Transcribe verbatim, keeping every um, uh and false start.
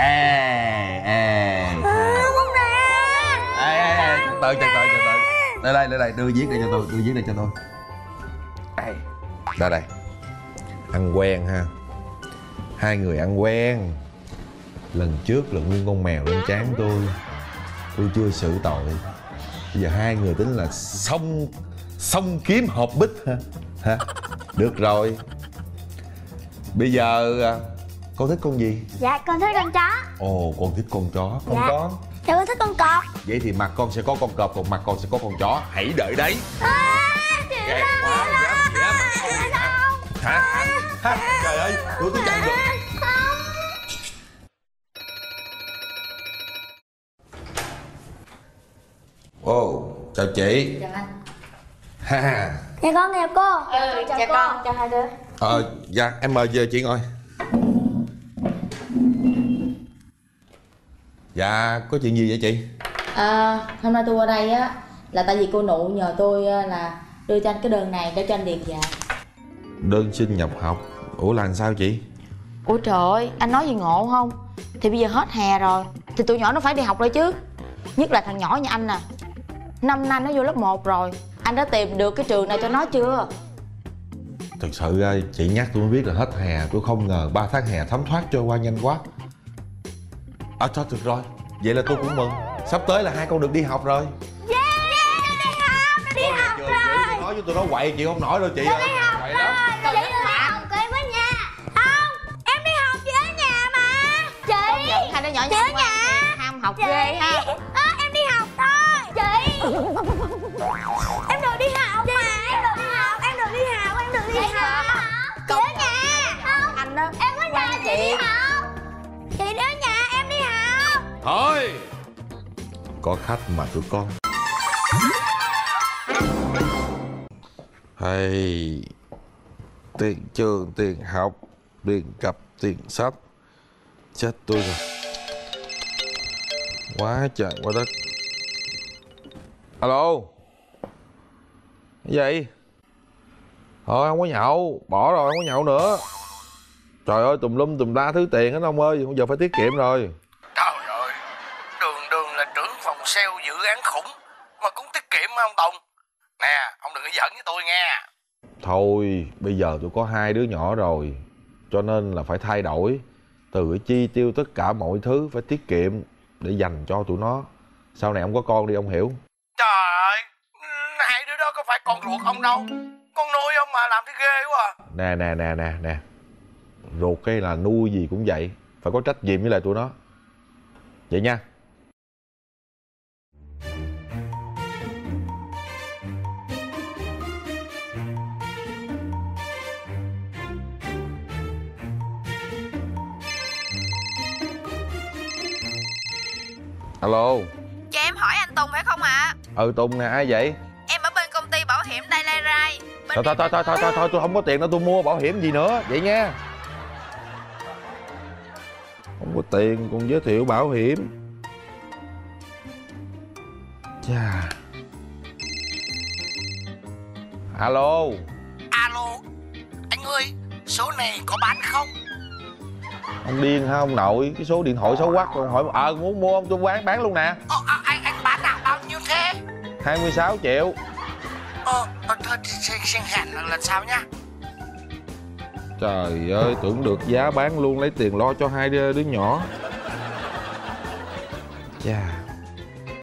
Ê ê không nè. Ê ê ê từ từ từ từ từ đây đây đây đây đưa viết đây cho tôi, đưa viết đây cho tôi. Đây đây đây. Ăn quen ha, hai người ăn quen. Lần trước là nguyên con mèo lên trán tôi, tôi chưa xử tội. Bây giờ hai người tính là xong xong kiếm hợp bích ha, ha. Được rồi. Bây giờ con thích con gì? Dạ con thích con chó. Ồ con thích con chó. Con dạ. Con? Dạ con thích con cọp. Vậy thì mặt con sẽ có con cọp, còn mặt con sẽ có con chó. Hãy đợi đấy. À, kẹt quá dám dám. Hả? Hả? Trời ơi, tụi tôi chạy rồi. Ô, chào chị. Chào anh. Ha. Dạ con nè cô. Ừ, chào, chào con. Con, chào hai đứa. Ờ, dạ em mời về chị ngồi. Dạ, có chuyện gì vậy chị? À, hôm nay tôi qua đây á là tại vì cô Nụ nhờ tôi là đưa cho anh cái đơn này để cho anh điền vào. Đơn xin nhập học. Ủa là làm sao chị? Ủa trời ơi, anh nói gì ngộ không? Thì bây giờ hết hè rồi thì tụi nhỏ nó phải đi học rồi chứ. Nhất là thằng nhỏ nhà anh nè, năm nay nó vô lớp một rồi. Anh đã tìm được cái trường nào cho nó chưa? Thật sự chị nhắc tôi mới biết là hết hè. Tôi không ngờ ba tháng hè thấm thoát trôi qua nhanh quá. À thôi được rồi, vậy là tôi cũng mừng. Sắp tới là hai con được đi học rồi. Yeah, yeah, đi học, đi thôi, học rồi. Tôi nói với tụi nó quậy chị không nổi đâu chị. Tôi đi học rồi, tôi đi học kì với nha. Không, em đi học chị ở nhà mà. Chị, nhận, hai đứa nhỏ nhà, nhà. Ham học chị. Ghê ha. À, em đi học thôi. Chị em được đi học chị. Mà em được đi học, em được đi học, em được đi em học. Chị ở nhà. Không, anh đó. Em ở nhà chị đi học. Chị ở nhà em đi học. Thôi. Có khách mà tụi con. Hay tiền trường, tiền học, tiền cặp, tiền sách. Chết tôi rồi. Quá trời quá đất. Alo. Cái gì? Thôi không có nhậu. Bỏ rồi không có nhậu nữa. Trời ơi tùm lum tùm la thứ tiền hết ông ơi. Bây giờ phải tiết kiệm rồi. Sale dự án khủng mà cũng tiết kiệm mà ông Tùng. Nè, ông đừng có giỡn với tôi nghe. Thôi, bây giờ tôi có hai đứa nhỏ rồi, cho nên là phải thay đổi. Từ cái chi tiêu tất cả mọi thứ phải tiết kiệm để dành cho tụi nó. Sau này ông có con đi ông hiểu. Trời ơi, hai đứa đó có phải con ruột ông đâu. Con nuôi ông mà làm thấy ghê quá à. Nè, nè, nè, nè, nè. Ruột hay là nuôi gì cũng vậy. Phải có trách nhiệm với lại tụi nó. Vậy nha. Alo. Dạ em hỏi anh Tùng phải không ạ? À? Ừ Tùng nè, ai vậy? Em ở bên công ty bảo hiểm Đài Lai Rai. Thôi thôi thôi thôi thôi thôi thôi tôi không có tiền đâu tôi mua bảo hiểm gì nữa vậy nha. Không có tiền còn giới thiệu bảo hiểm. Chà. Alo. Alo. Anh ơi, số này có bán không? Ông điên hả ông nội, cái số điện thoại xấu quắc rồi hỏi ờ à, muốn mua không tôi bán bán luôn nè. Ờ à, anh anh bán nào bao nhiêu thế? hai mươi sáu triệu. Ờ à, thôi xin hẹn là sao nha. Trời ơi tưởng được giá bán luôn lấy tiền lo cho hai đứa, đứa nhỏ. Chà